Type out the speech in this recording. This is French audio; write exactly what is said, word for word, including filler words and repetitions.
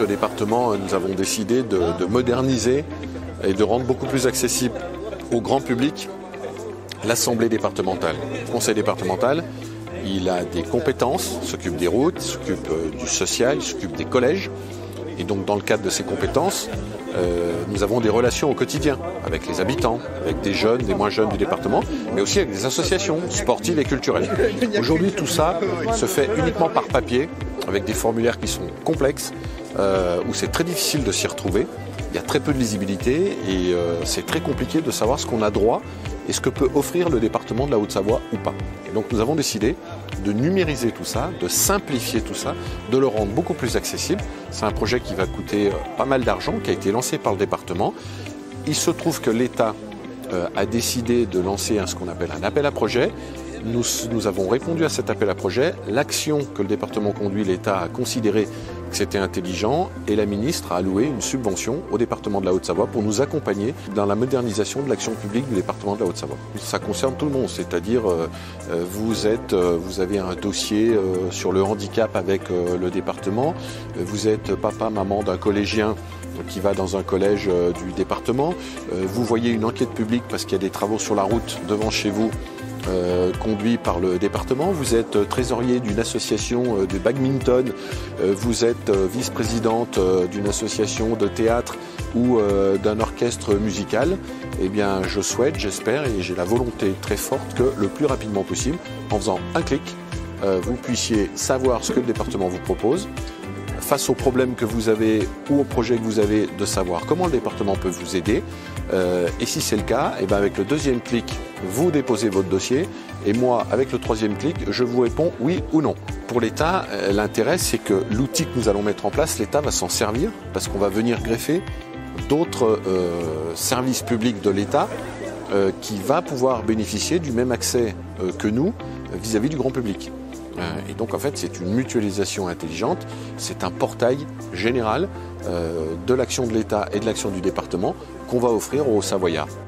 Le département, nous avons décidé de, de moderniser et de rendre beaucoup plus accessible au grand public l'assemblée départementale. Le conseil départemental, il a des compétences, s'occupe des routes, s'occupe du social, s'occupe des collèges. Et donc dans le cadre de ces compétences, euh, nous avons des relations au quotidien avec les habitants, avec des jeunes, des moins jeunes du département, mais aussi avec des associations sportives et culturelles. Aujourd'hui, tout ça se fait uniquement par papier, avec des formulaires qui sont complexes, Euh, où c'est très difficile de s'y retrouver, il y a très peu de lisibilité et euh, c'est très compliqué de savoir ce qu'on a droit et ce que peut offrir le département de la Haute-Savoie ou pas. Et donc nous avons décidé de numériser tout ça, de simplifier tout ça, de le rendre beaucoup plus accessible. C'est un projet qui va coûter pas mal d'argent, qui a été lancé par le département. Il se trouve que l'État euh, a décidé de lancer un, ce qu'on appelle un appel à projet. Nous, nous avons répondu à cet appel à projet. L'action que le département conduit, l'État a considéré que c'était intelligent et la ministre a alloué une subvention au département de la Haute-Savoie pour nous accompagner dans la modernisation de l'action publique du département de la Haute-Savoie. Ça concerne tout le monde, c'est-à-dire euh, vous, euh, vous avez un dossier euh, sur le handicap avec euh, le département, vous êtes papa, maman d'un collégien qui va dans un collège euh, du département, euh, vous voyez une enquête publique parce qu'il y a des travaux sur la route devant chez vous, Euh, conduit par le département, vous êtes trésorier d'une association euh, de badminton, euh, vous êtes euh, vice-présidente euh, d'une association de théâtre ou euh, d'un orchestre musical, eh bien je souhaite, j'espère et j'ai la volonté très forte que le plus rapidement possible, en faisant un clic, euh, vous puissiez savoir ce que le département vous propose, face aux problèmes que vous avez ou aux projets que vous avez, de savoir comment le département peut vous aider. Euh, et si c'est le cas, et bien avec le deuxième clic, vous déposez votre dossier. Et moi, avec le troisième clic, je vous réponds oui ou non. Pour l'État, l'intérêt, c'est que l'outil que nous allons mettre en place, l'État va s'en servir parce qu'on va venir greffer d'autres euh, services publics de l'État euh, qui va pouvoir bénéficier du même accès euh, que nous vis-à-vis du grand public. Et donc en fait c'est une mutualisation intelligente, c'est un portail général euh, de l'action de l'État et de l'action du département qu'on va offrir aux Savoyards.